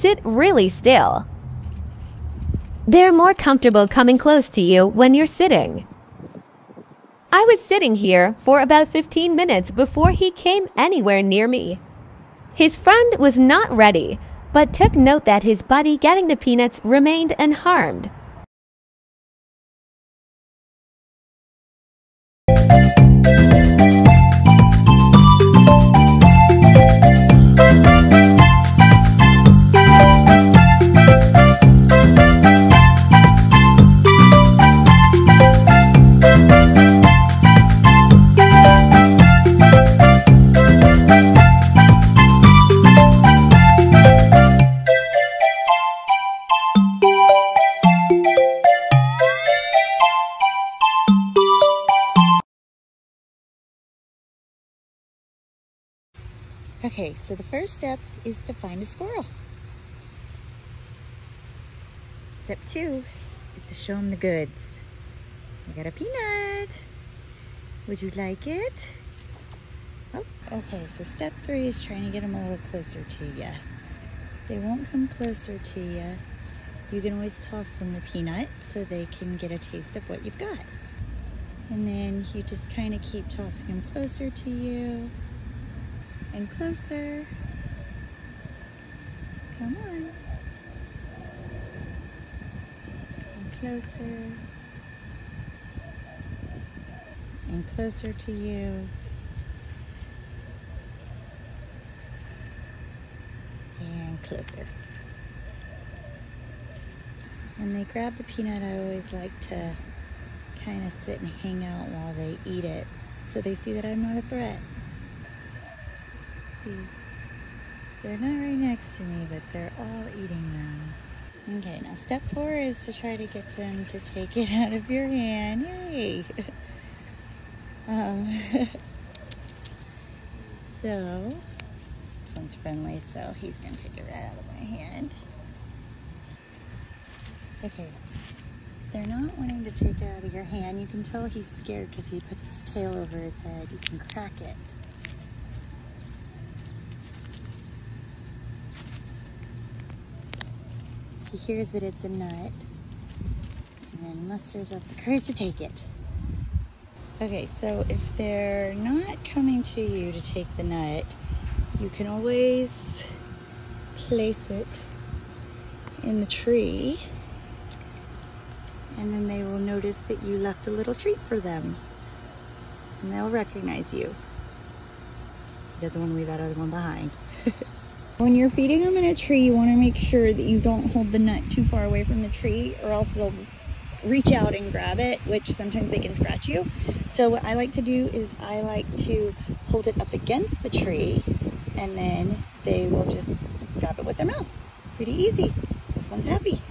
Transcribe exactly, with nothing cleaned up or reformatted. Sit really still. They're more comfortable coming close to you when you're sitting. I was sitting here for about fifteen minutes before he came anywhere near me. His friend was not ready, but took note that his buddy getting the peanuts remained unharmed. Okay, so the first step is to find a squirrel. Step two is to show him the goods. I got a peanut. Would you like it? Oh, okay, so step three is trying to get them a little closer to you. They won't come closer to you. You can always toss them the peanut so they can get a taste of what you've got. And then you just kind of keep tossing them closer to you. And closer. Come on. And closer. And closer to you. And closer. When they grab the peanut, I always like to kind of sit and hang out while they eat it, so they see that I'm not a threat. They're not right next to me, but they're all eating them. Okay, now step four is to try to get them to take it out of your hand. Yay! um, so, this one's friendly, so he's going to take it right out of my hand. Okay, they're not wanting to take it out of your hand. You can tell he's scared because he puts his tail over his head. You can crack it. He hears that it's a nut, and then musters up the courage to take it. Okay, so if they're not coming to you to take the nut, you can always place it in the tree, and then they will notice that you left a little treat for them, and they'll recognize you. He doesn't want to leave that other one behind. When you're feeding them in a tree, you want to make sure that you don't hold the nut too far away from the tree, or else they'll reach out and grab it, which sometimes they can scratch you. So what I like to do is I like to hold it up against the tree, and then they will just grab it with their mouth. Pretty easy. This one's happy.